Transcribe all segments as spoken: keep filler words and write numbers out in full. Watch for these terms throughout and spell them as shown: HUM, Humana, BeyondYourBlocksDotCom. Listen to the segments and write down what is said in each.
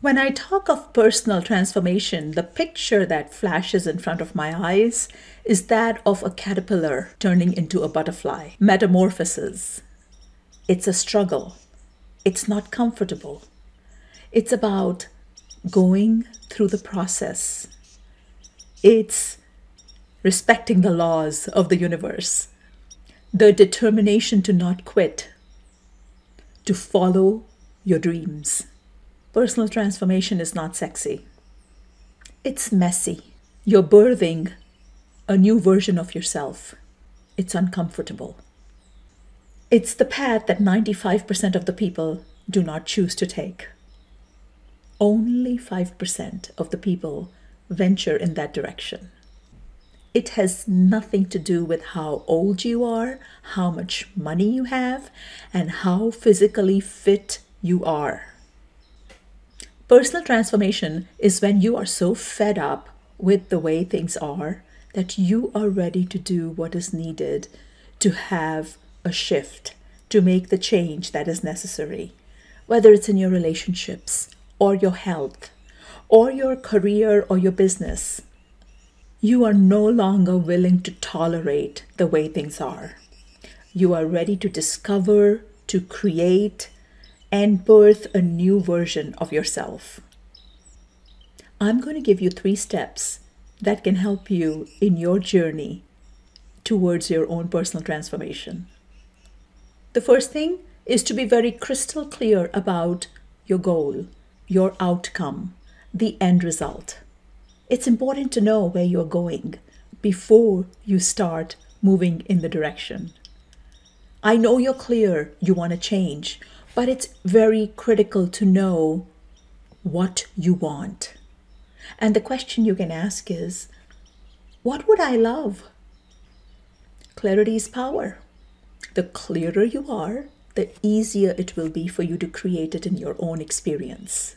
When I talk of personal transformation, the picture that flashes in front of my eyes is that of a caterpillar turning into a butterfly. Metamorphosis. It's a struggle. It's not comfortable. It's about going through the process. It's respecting the laws of the universe. The determination to not quit, to follow your dreams. Personal transformation is not sexy. It's messy. You're birthing a new version of yourself. It's uncomfortable. It's the path that ninety-five percent of the people do not choose to take. Only five percent of the people venture in that direction. It has nothing to do with how old you are, how much money you have, and how physically fit you are. Personal transformation is when you are so fed up with the way things are that you are ready to do what is needed to have a shift, to make the change that is necessary, whether it's in your relationships or your health or your career or your business. You are no longer willing to tolerate the way things are. You are ready to discover, to create, and birth a new version of yourself. I'm going to give you three steps that can help you in your journey towards your own personal transformation. The first thing is to be very crystal clear about your goal, your outcome, the end result. It's important to know where you're going before you start moving in the direction. I know you're clear, you want to change, but it's very critical to know what you want. And the question you can ask is, what would I love? Clarity is power. The clearer you are, the easier it will be for you to create it in your own experience.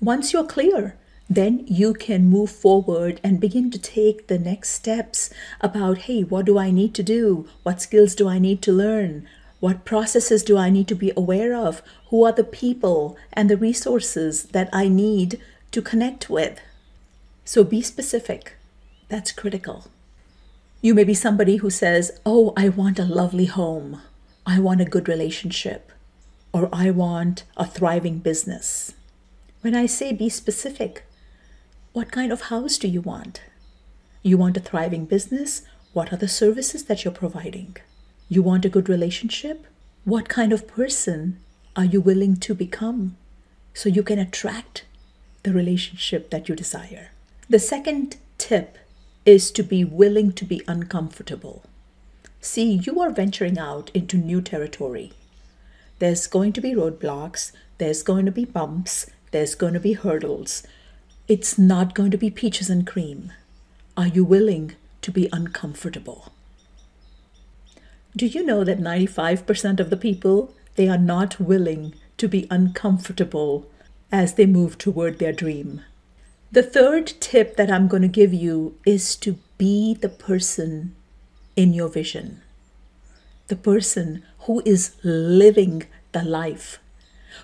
Once you're clear, then you can move forward and begin to take the next steps about, hey, what do I need to do? What skills do I need to learn? What processes do I need to be aware of? Who are the people and the resources that I need to connect with? So be specific. That's critical. You may be somebody who says, oh, I want a lovely home. I want a good relationship. Or I want a thriving business. When I say be specific, what kind of house do you want? You want a thriving business? What are the services that you're providing? You want a good relationship? What kind of person are you willing to become so you can attract the relationship that you desire? The second tip is to be willing to be uncomfortable. See, you are venturing out into new territory. There's going to be roadblocks. There's going to be bumps. There's going to be hurdles. It's not going to be peaches and cream. Are you willing to be uncomfortable? Do you know that ninety-five percent of the people, they are not willing to be uncomfortable as they move toward their dream? The third tip that I'm going to give you is to be the person in your vision. The person who is living the life,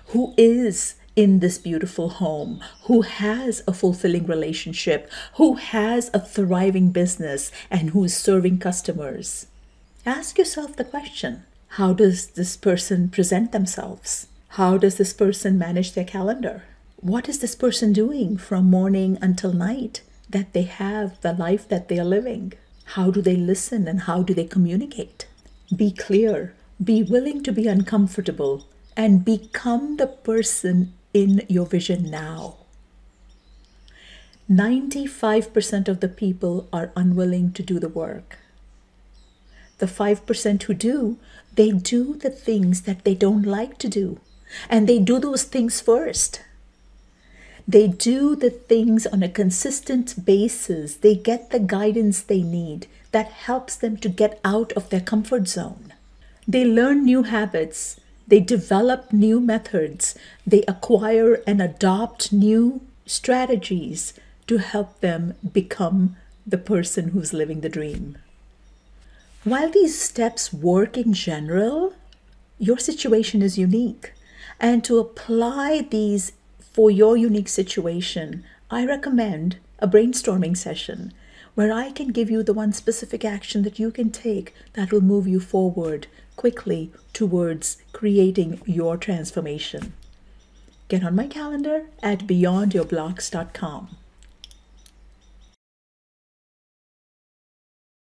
who is in this beautiful home, who has a fulfilling relationship, who has a thriving business, and who is serving customers. Ask yourself the question, how does this person present themselves? How does this person manage their calendar? What is this person doing from morning until night that they have the life that they are living? How do they listen and how do they communicate? Be clear, be willing to be uncomfortable, and become the person in your vision now. ninety-five percent of the people are unwilling to do the work. The five percent who do, they do the things that they don't like to do. And they do those things first. They do the things on a consistent basis. They get the guidance they need that helps them to get out of their comfort zone. They learn new habits. They develop new methods. They acquire and adopt new strategies to help them become the person who's living the dream. While these steps work in general, your situation is unique, and to apply these for your unique situation, I recommend a brainstorming session where I can give you the one specific action that you can take that will move you forward quickly towards creating your transformation. Get on my calendar at beyond your blocks dot com.